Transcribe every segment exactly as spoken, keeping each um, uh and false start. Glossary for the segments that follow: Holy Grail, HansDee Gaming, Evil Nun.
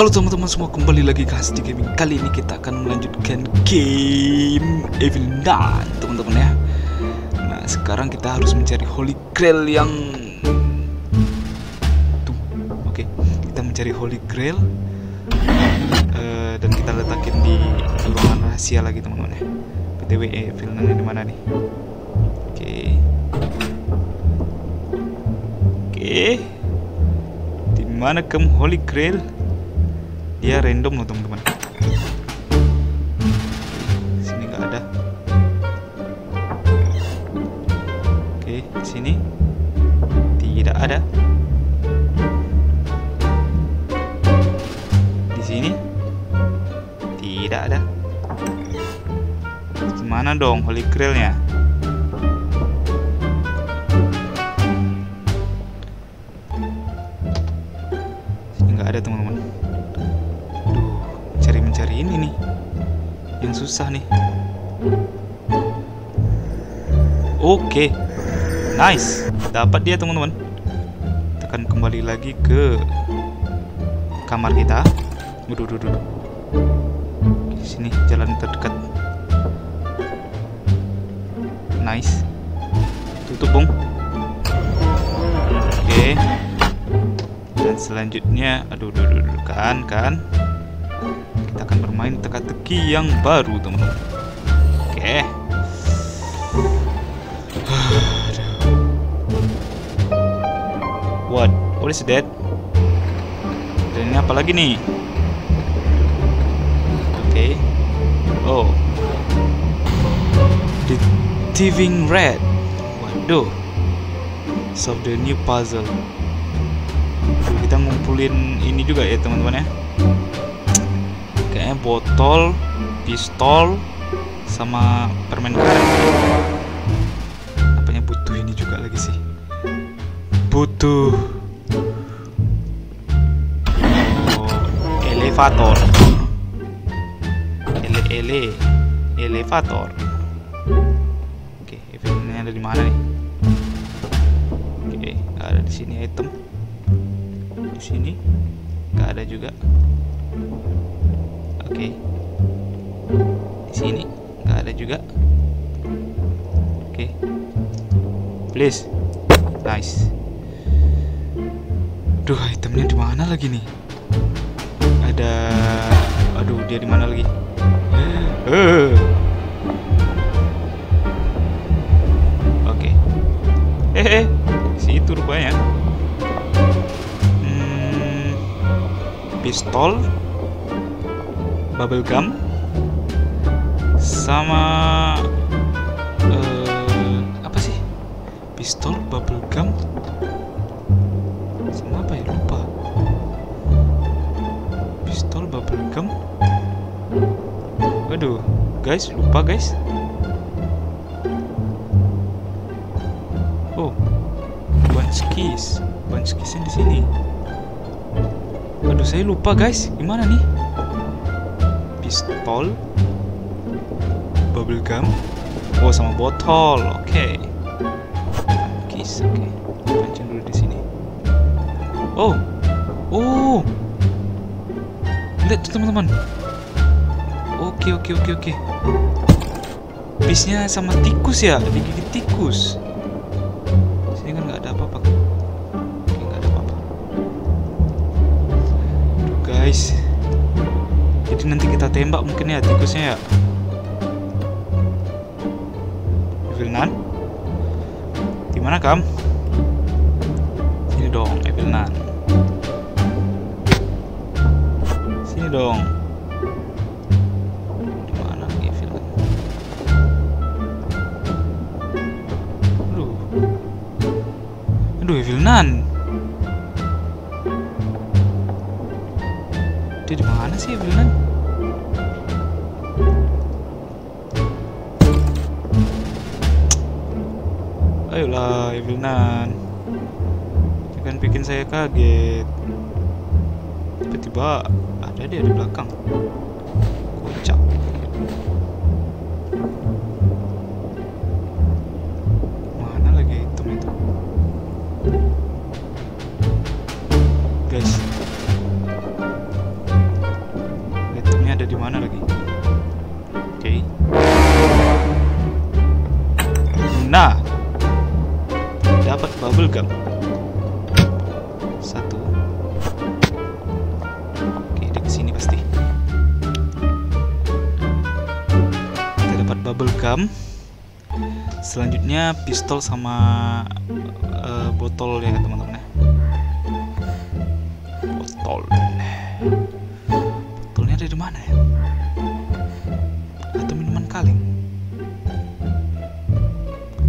Halo teman-teman semua, kembali lagi ke HansDee Gaming. Kali ini kita akan melanjutkan game Evil Nun, teman-teman ya. Nah, sekarang kita harus mencari Holy Grail yang tuh. Oke, okay. Kita mencari Holy Grail uh, dan kita letakin di ruangan rahasia lagi, teman-teman ya. B T W Evil Nun di mana nih? Oke. Okay. Oke. Okay. Di mana kem Holy Grail? Dia random loh teman-teman. Sini nggak ada. Oke, sini tidak ada. Di sini tidak ada. Gimana dong Holy Grail-nya? Sini nggak ada teman-teman. Mencari ini nih yang susah nih. Oke, okay. Nice, dapat dia teman-teman. Kita akan kembali lagi ke kamar kita. Duduk-duduk di sini, jalan terdekat. Nice, tutup bung. Oke, okay. Dan selanjutnya, aduh, duduk kan kan. Kita akan bermain teka-teki yang baru teman-teman. Oke. What? What is that? Dan ini apa lagi nih? Oke. Okay. Oh. The Diving Red. Waduh. Solve the new puzzle. Aduh, kita ngumpulin ini juga ya teman-teman ya. Kayaknya botol, pistol, sama permen karet. Apanya butuh ini juga lagi sih. Butuh oh, elevator. Ele ele elevator. Oke, eventnya ada di mana nih? Oke, nggak ada di sini item. Di sini nggak ada juga. Oke, okay. Di sini nggak ada juga. Oke, okay. Please, nice. Duh, itemnya di mana lagi nih? Ada, aduh, dia di mana lagi? Uh. Oke, okay. Hehe, situ rupanya. Hmm, pistol. Bubble gum sama uh, apa sih? Pistol, bubble gum sama apa ya? Lupa. Pistol, bubble gum. Aduh, guys, lupa guys. Oh, bunch keys, bunch keys-nya di sini. Aduh, saya lupa guys. Gimana nih? Pistol, bubble gum, oh sama botol, oke. Okay. Kis, oke. Okay. Pancing dulu di sini. Oh, oh, lihat tuh teman-teman. Oke, okay, oke, okay, oke, okay, oke. Okay. Bisnya sama tikus ya, digigit tikus. Sini kan nggak ada apa-apa. Oke, nggak ada apa-apa. Aduh guys. Jadi nanti kita tembak mungkin ya tikusnya ya. Evil Nun, dimana kam? Sini dong Evil Nun. Sini dong. Dimana Evil Nun? Aduh, aduh Evil Nun. Dia dimana sih Evil Nun? Ayolah Evil Nun, jangan bikin saya kaget. Tiba-tiba ada dia di belakang. Kocak. Mana lagi item itu? Guys, Nah, dapat bubble gum. Satu. Oke, di sini pasti. Kita dapat bubble gum. Selanjutnya pistol sama uh, botol ya teman-teman ya. Botol. Botolnya ada di mana ya? Atau minuman kaleng?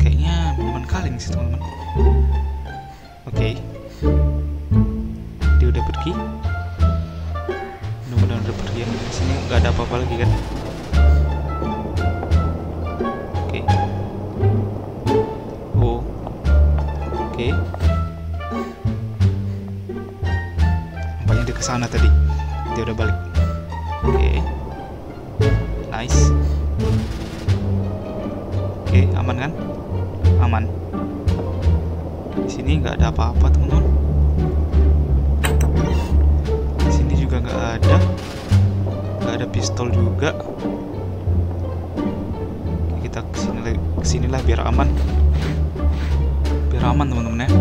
Kayaknya minuman kaleng sih teman-teman. Oke. Okay. Dia udah pergi. Mudah-mudahan udah pergi ya. Di sini nggak ada apa-apa lagi kan? Nampaknya dia kesana tadi. Dia udah balik. Oke, okay. Nice. Oke, okay, aman kan? Aman. Di sini nggak ada apa-apa teman-teman. Di sini juga nggak ada. Nggak ada pistol juga. Okay, kita kesini lagi. Kesinilah biar aman. Biar aman teman-teman ya.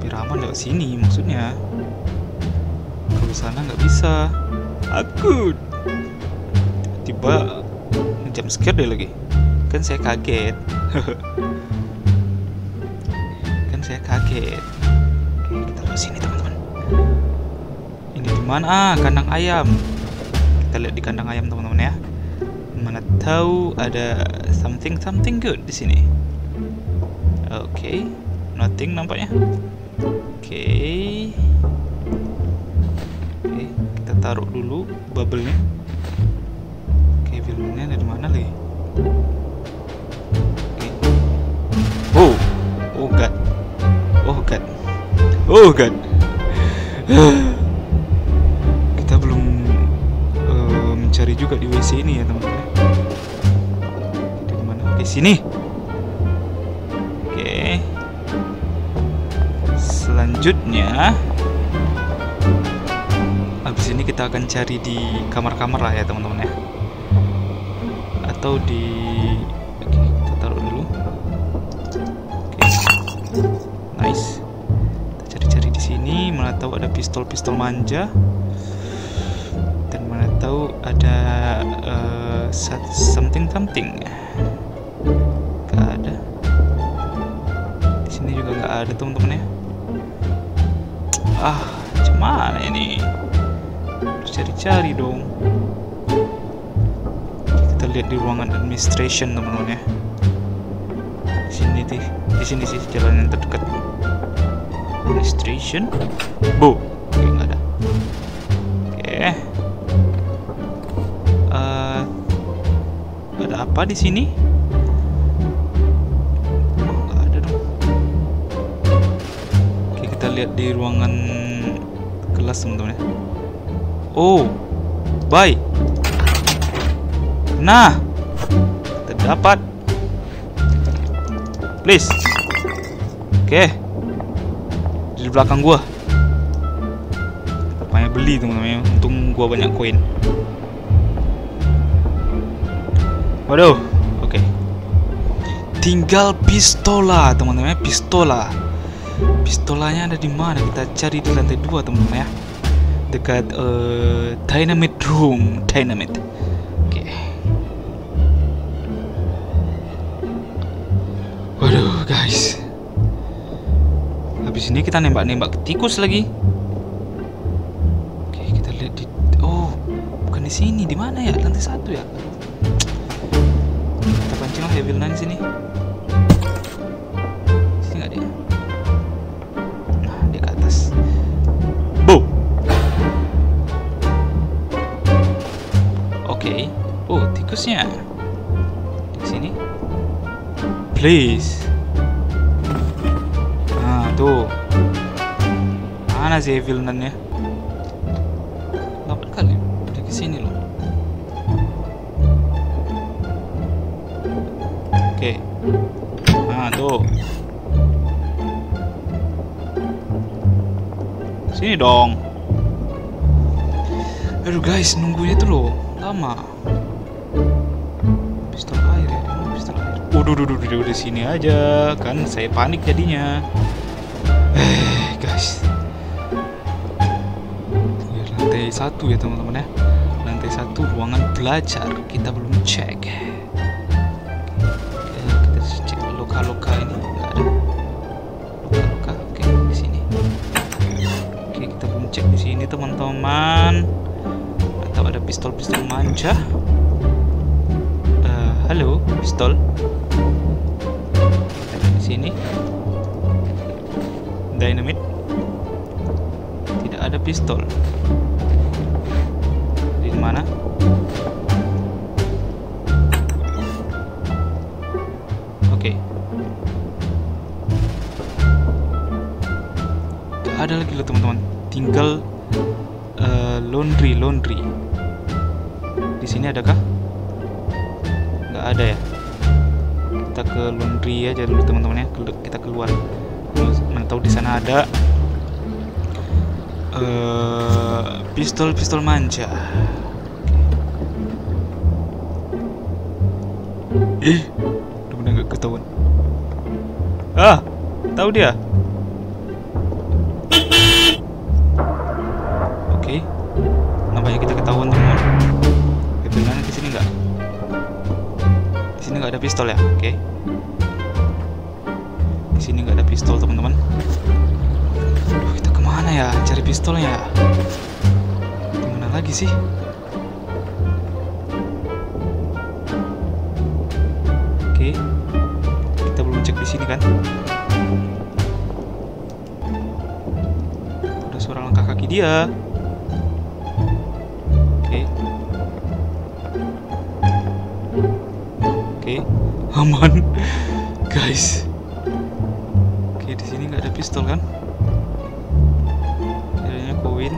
Biar aman lewat sini maksudnya. Kalau sana nggak bisa. Aku tiba jump scare deh lagi. Kan saya kaget. Kan saya kaget. Oke, kita lewat sini teman-teman. Ini di mana? Ah, kandang ayam. Kita lihat di kandang ayam teman-teman ya. Mana tahu ada something something good di sini. Oke, okay. Nothing nampaknya. Oke, okay. Okay, kita taruh dulu bubble-nya. Oke, okay, bubble-nya ada di mana lagi? Okay. Oh, oh god, oh god, oh god. Kita belum uh, mencari juga di W C ini ya teman-teman. Di sini. Oke. Okay. Selanjutnya habis ini kita akan cari di kamar-kamar lah ya teman-teman ya. Atau di oke, okay, kita taruh dulu. Oke. Okay. Nice. Kita cari-cari di sini, mana tahu ada pistol-pistol manja. Dan mana tahu ada uh, something something. Gak ada. Di sini juga nggak ada teman-teman ya. Ah, cuman ini harus cari-cari dong. Kita lihat di ruangan administration teman-teman ya. Di sini sih, di sini sih jalan yang terdekat. Administration, bo, oke, nggak ada. Oke, uh, ada apa di sini? Lihat di ruangan kelas teman-teman ya. Oh, bye. Nah, terdapat. Please. Oke. Okay. Di belakang gua. Apanya beli teman-teman ya. Untung gua banyak koin. Waduh. Oke. Okay. Tinggal pistola teman-teman ya, pistola. Pistolanya ada di mana? Kita cari di lantai dua teman-teman ya, dekat uh, dynamite room, dynamite. Oke. Okay. Waduh guys, habis ini kita nembak-nembak tikus lagi. Oke, okay, kita lihat di oh bukan di sini, di mana ya? Lantai satu ya. Kita pancing lah Evil Nun sini. Tikusnya di sini, please. Nah tuh, mana sih Evil Nun-nya? Lapan kali udah ke sini loh. Oke, okay. Nah tuh, sini dong. Aduh guys, nunggunya tuh loh lama. pistol air ya, pistol air. Udah, udah, udah, udah sini aja, kan saya panik jadinya. Eh, guys. Ini lantai satu ya teman-teman ya. Lantai satu ruangan belajar kita belum cek. Oke, kita cek loka-loka ini enggak ada. Loka-loka, oke di sini. Oke, kita belum cek di sini teman-teman. Atau ada pistol-pistol manja? Halo, pistol. Di sini. Dynamit. Tidak ada pistol. Di mana? Oke. Okay. Tidak ada lagi loh teman-teman. Tinggal uh, laundry, laundry. Di sini adakah? Ada ya, kita ke laundry aja dulu teman-teman ya, kita keluar. Mana tahu di sana ada uh, pistol pistol manja. Ih, udah nggak ketahuan. Ah, tahu dia. Oke, okay. Nampaknya kita ketahuan teman-teman. Kebetulan di sini nggak. Sini nggak ada pistol ya, oke? Okay. Di sini nggak ada pistol teman-teman. Aduh, kita kemana ya? Cari pistolnya? Kemana lagi sih? Oke, okay. Kita belum cek di sini kan? Ada suara langkah kaki dia. Oke. Okay. Oke, okay. Aman, guys. Oke, okay, di sini nggak ada pistol kan? Adanya koin,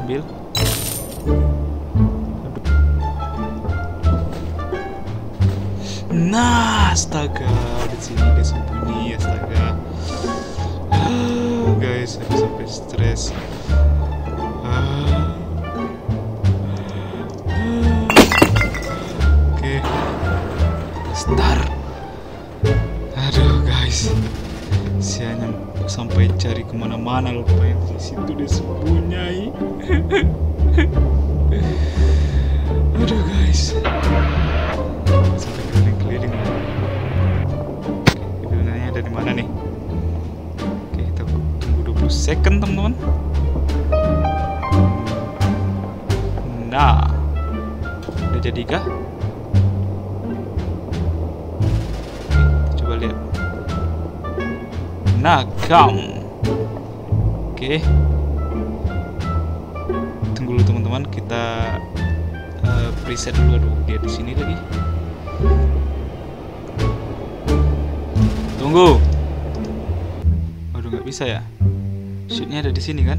ambil. Nah, astaga, di sini dia sembunyi, astaga. Ah, guys, aku sampai stres. Ah. Star. Aduh guys, saya sampai cari kemana-mana loh, yang di situ dia sembunyi. Aduh guys, sampai keliling-keliling. Oke, sebenarnya ada di mana nih? Oke, kita tunggu dua puluh second teman-teman. Nah, udah jadi kah? Nakam. Oke, okay. Tunggu dulu teman-teman, kita uh, preset dulu. Aduh, dia di sini lagi. Tunggu. Aduh, nggak bisa ya. Shootnya ada di sini kan?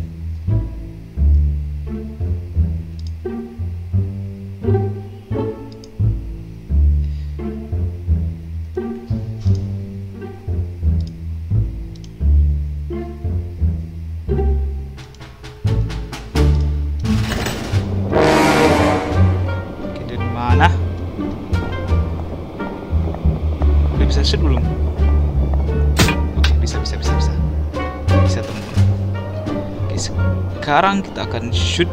Sekarang kita akan shoot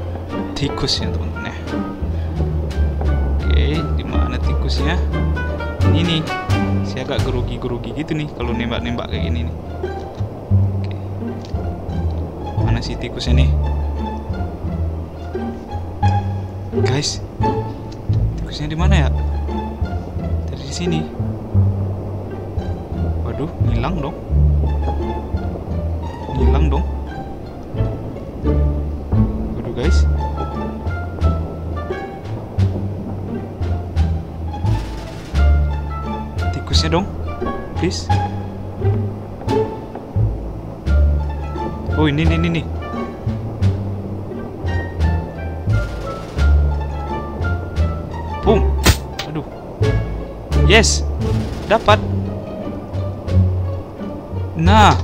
tikusnya teman-teman ya. Oke, di mana tikusnya? Ini nih, saya agak gerugi-gerugi gitu nih kalau nembak-nembak kayak gini nih. Oke, mana sih tikusnya nih? Guys, tikusnya di mana ya? Dari sini. Waduh, hilang dong. Hilang dong. Guys, tikusnya dong, please. Oh ini ini ini. Boom. Aduh. Yes, dapat. Nah,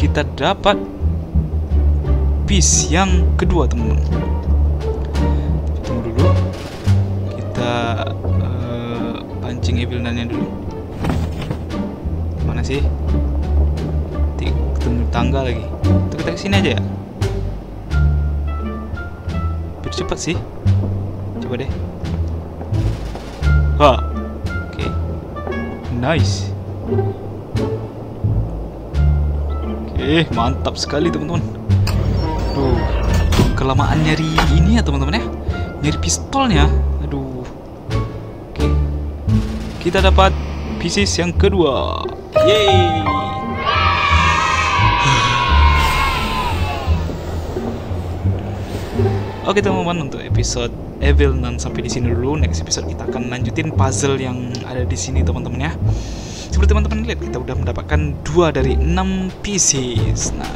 kita dapat piece yang kedua teman-teman. Tunggu dulu, kita uh, setting Evil Nun-nya dulu. Mana sih? Ketemu tangga lagi. Tuh, kita kesini aja ya. Cepet sih. Coba deh. Wah. Oke. Okay. Nice. Oke, okay, mantap sekali teman-teman. Aduh, kelamaan nyari ini ya teman-teman ya. Nyari pistolnya. Aduh. Oke. Okay. Kita dapat pieces yang kedua. Yeay. Oke teman-teman, untuk episode Evil Nun sampai di sini dulu. Next episode kita akan lanjutin puzzle yang ada di sini teman-teman ya. Seperti teman-teman lihat, kita udah mendapatkan dua dari enam pieces. Nah,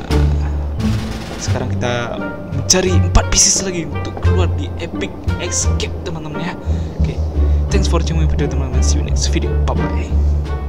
sekarang kita mencari empat pieces lagi untuk keluar di epic escape teman-teman ya. Oke, thanks for watching my video teman-teman. See you next video. Bye bye.